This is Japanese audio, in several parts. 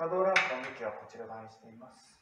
作動ランプの向きはこちら側にしています。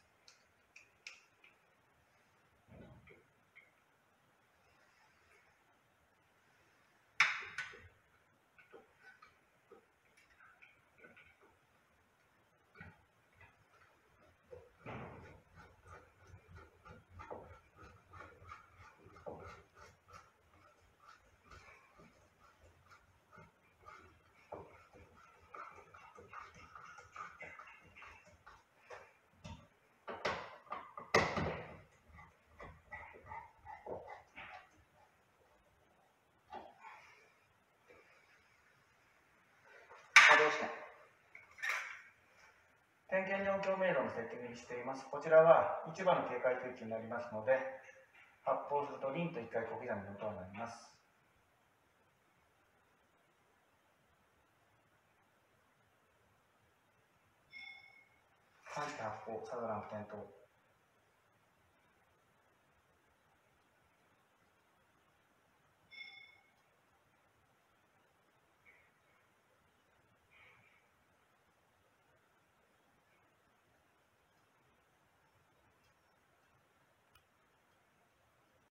点検状況迷路の設計にしています。こちらは市場の警戒区域になりますので、発砲するとリンと1回小刻みの音になります。3機発砲、サドラン不点灯。